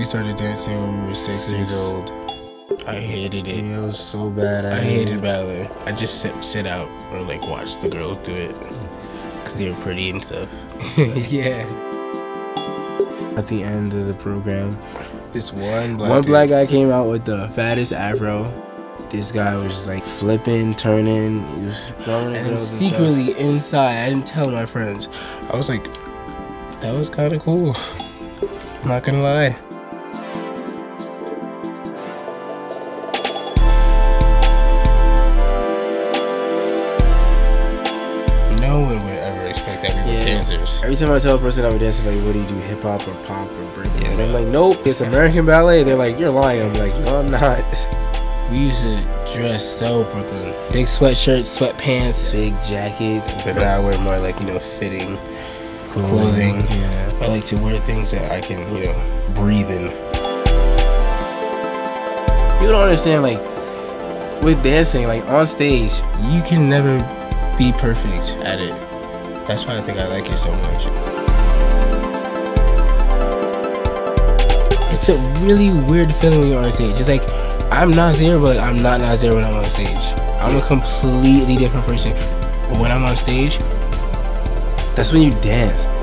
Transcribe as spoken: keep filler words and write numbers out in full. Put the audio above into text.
We started dancing when we were six, six. years old. I hated it. It was so bad. I, I hated ballet. I just sit, sit out or like watch the girls do it because they were pretty and stuff. Yeah. At the end of the program, this one black one dude. black guy came out with the fattest afro. This guy was just like flipping, turning, he was throwing and secretly inside. I didn't tell my friends. I was like, that was kind of cool. I'm not gonna lie. No one would ever expect that we were yeah. dancers. Every time I tell a person I'm a dancer, like, what do you do, hip hop or pop or breaking? Yeah, I'm like, nope, it's American Ballet. They're like, you're lying. I'm like, no, I'm not. We used to dress so Brooklyn. Big sweatshirts, sweatpants, big jackets. But now I wear more like, you know, fitting clothing. clothing. Yeah. I like to wear things that I can, you know, breathe in. You don't understand, like, with dancing, like on stage, you can never be perfect at it. That's why I think I like it so much. It's a really weird feeling when you're on stage. It's like, I'm not zero, but like, I'm not not zero when I'm on stage. I'm a completely different person. But when I'm on stage, that's when you dance.